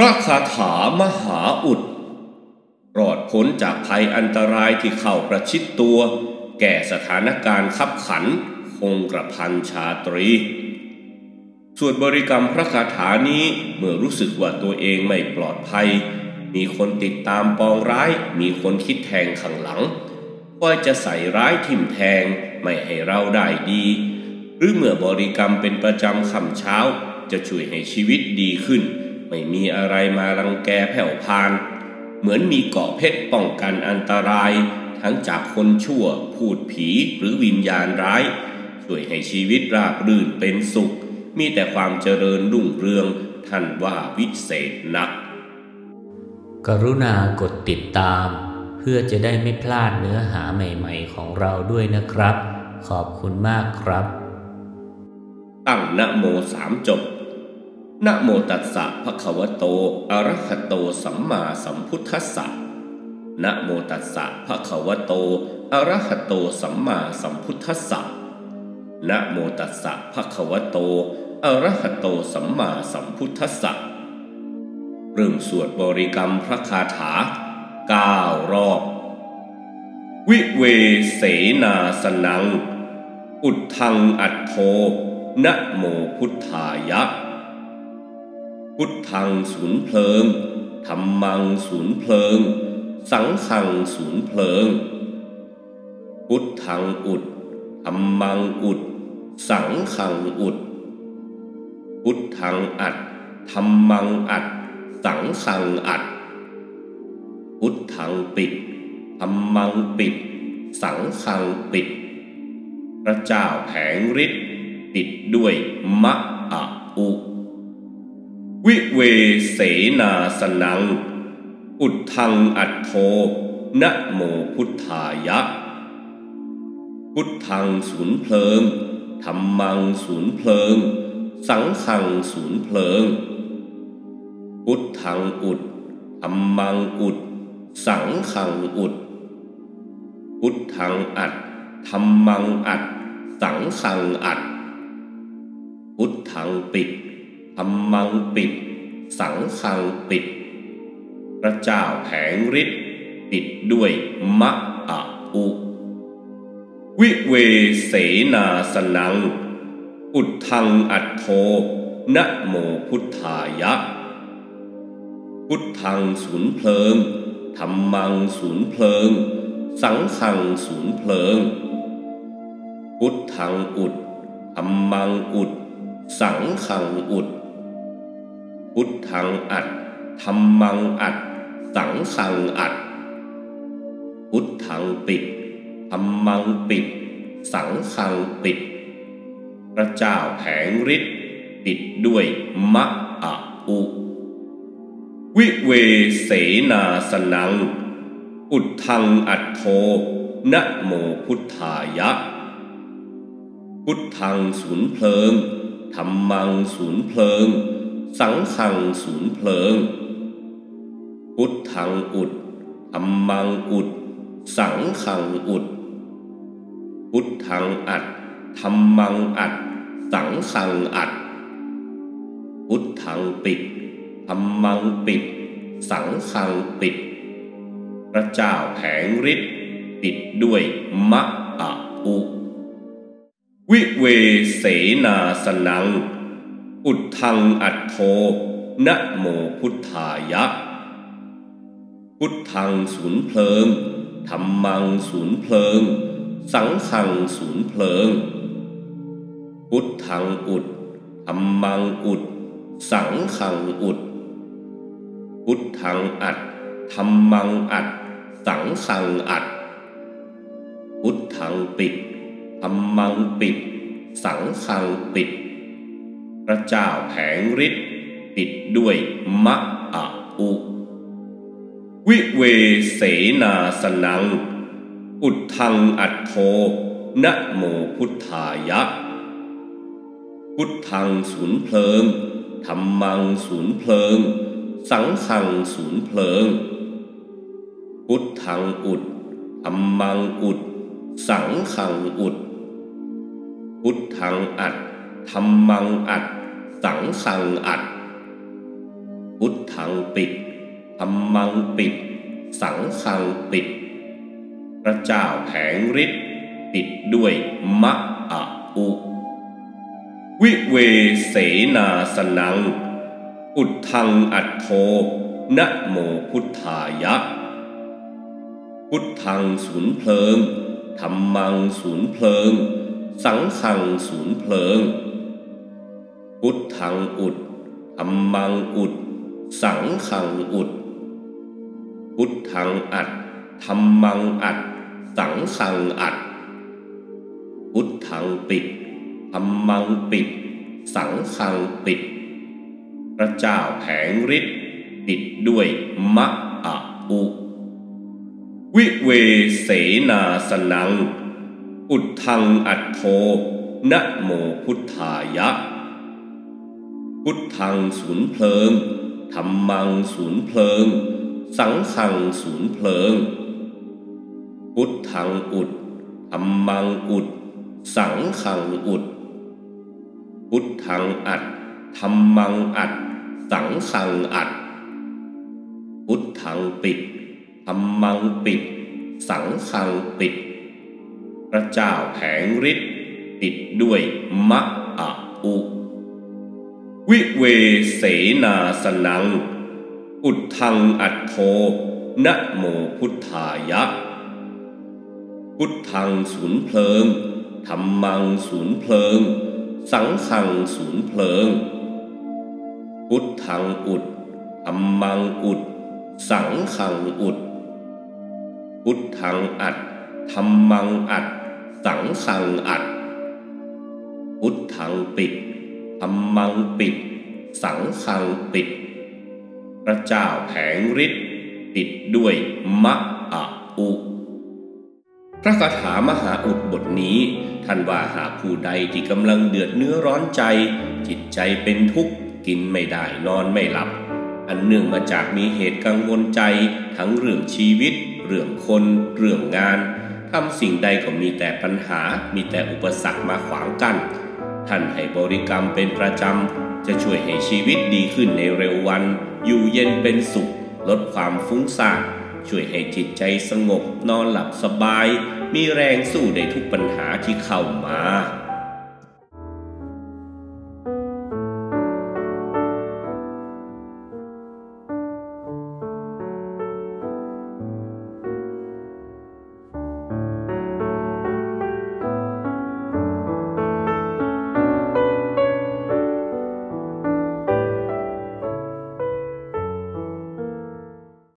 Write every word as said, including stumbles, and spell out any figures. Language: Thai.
พระคาถามหาอุดรอดพ้นจากภัยอันตรายที่เข้าประชิดตัวแก่สถานการณ์คับขันคงกระพันชาตรีสวดบริกรรมพระคาถานี้เมื่อรู้สึกว่าตัวเองไม่ปลอดภัยมีคนติดตามปองร้ายมีคนคิดแทงข้างหลังว่าจะใส่ร้ายทิ่มแทงไม่ให้เราได้ดีหรือเมื่อบริกรรมเป็นประจำค่ำเช้าจะช่วยให้ชีวิตดีขึ้นไม่มีอะไรมารังแกแผ่วพานเหมือนมีเกราะเพชรป้องกันอันตรายทั้งจากคนชั่วพูดผีหรือวิญญาณร้ายช่วยให้ชีวิตราบรื่นเป็นสุขมีแต่ความเจริญรุ่งเรืองท่านว่าวิเศษนักกรุณากดติดตามเพื่อจะได้ไม่พลาดเนื้อหาใหม่ๆของเราด้วยนะครับขอบคุณมากครับตั้งนะโมสามจบนะโมตัสสะภะคะวะโตอะระหะโตสัมมาสัมพุทธัสสะนะโมตัสสะภะคะวะโตอะระหะโตสัมมาสัมพุทธัสสะนะโมตัสสะภะคะวะโตอะระหะโตสัมมาสัมพุทธัสสะเริ่มสวดบริกรรมพระคาถาเก้ารอบวิเวเสนาสนังอุทธังอัตโธนะโมพุทธายะพุทธังสูญเพลิงธัมมังสูญเพลิงสังฆังสูญเพลิงพุทธังอุดธัมมังอุดสังฆังอุดพุทธังอัดธัมมังอัดสังฆังอัดพุทธังปิดธัมมังปิดสังฆังปิดพระเจ้าแผงฤทธิ์ปิดด้วยมะอะอุวิเวเสนาสนังอุทธังอัตโธนะโมพุทธายะพุทธังสูญเพลิงธัมมังสูญเพลิงสังฆังสูญเพลิงพุทธังอุดธัมมังอุดสังฆังอุดพุทธังอัดธัมมังอัดสังฆังอัดพุทธังปิดธัมมังปิดสังฆังปิดพระเจ้าแผงฤทธิ์ปิดด้วยมะอะอุวิเวเสนาสนังอุทธังอัตโธนะโมพุทธายะพุทธังสูญเพลิงธัมมังสูญเพลิงสังฆังสูญเพลิงพุทธังอุดธัมมังอุดสังฆังอุดพุทธังอัดธัมมังอัดสังฆังอัดพุทธังปิดธัมมังปิดสังฆังปิดพระเจ้าแผงฤทธิ์ปิดด้วยมะอะอุวิเวเสนาสนังอุทธังอัตโธนะโมพุทธายะพุทธังสูญเพลิงธัมมังสูญเพลิงสังฆังสูญเพลิงพุทธังอุดธัมมังอุดสังฆังอุดพุทธังอัดธัมมังอัดสังฆังอัดพุทธังปิดธัมมังปิดสังฆังปิดพระเจ้าแผงฤทธิ์ปิดด้วยมะอะอุวิเวเสนาสนังอุทธังอัตโธนะโมพุทธายะพุทธังสูญเพลิงธัมมังสูญเพลิงสังฆังสูญเพลิงพุทธังอุดธัมมังอุดสังฆังอุดพุทธังอัดธัมมังอัดสังฆังอัดพุทธังปิดธัมมังปิดสังฆังปิดพระเจ้าแผงฤทธิ์ปิดด้วยมะอะอุวิเวเสนาสนังอุทธังอัตโธนะโมพุทธายะพุทธังสูญเพลิงธัมมังสูญเพลิงสังฆังสูญเพลิงพุทธังอุดธัมมังอุดสังฆังอุดพุทธังอัดธัมมังอัดสังฆังอัดพุทธ ขังปิดธรรมังปิดสังขังปิดพระเจ้าแผงฤทธิ์ปิดด้วยมะอะอุวิเวเสนาสนังอุทธังอัตโธนะโมพุทธายะพุทธังสูญเพลิงธรรมังสูญเพลิงสังขังสูญเพลิงพุทธังอุดธรรมังอุดสังขังอุดพุทธังอัดธรรมังอัดสังขังอัดพุทธังปิดธรรมังปิดสังขังปิดพระเจ้าแผงฤทธิ์ปิดด้วยมะอะอุวิเวเสนาสนังอุทธังอัตโธนะโมพุทธายะพุทธังสูญเพลิงธรรมังสูญเพลิงสังขังสูญเพลิงพุทธังอุดธรรมังอุดสังขังอุดพุทธังอัดธรรมังอัดสังขังอัดพุทธังปิดธรรมังปิดสังขังปิดพระเจ้าแผงฤทธิ์ปิดด้วยมะอะอุวิเวเสนาสนังอุทธังอัตโธนะโมพุทธายะพุทธังสูญเพลิงธรรมังสูญเพลิงสังขังสูญเพลิงพุทธังอุดธรรมังอุดสังขังอุดพุทธังอัดธรรมังอัดสังขังอัดพุทธังปิดธรรมังปิดสังขังปิดพระเจ้าแผงฤทธิ์ปิดด้วยมะอะอุพระคาถามหาอุดบทนี้ท่านว่าหากผู้ใดที่กำลังเดือดเนื้อร้อนใจจิตใจเป็นทุกข์กินไม่ได้นอนไม่หลับอันเนื่องมาจากมีเหตุกังวลใจทั้งเรื่องชีวิตเรื่องคนเรื่องงานทำสิ่งใดก็มีแต่ปัญหามีแต่อุปสรรคมาขวางกั้นท่านให้บริกรรมเป็นประจำจะช่วยให้ชีวิตดีขึ้นในเร็ววันอยู่เย็นเป็นสุขลดความฟุ้งซ่านช่วยให้จิตใจสงบนอนหลับสบายมีแรงสู้ในทุกปัญหาที่เข้ามา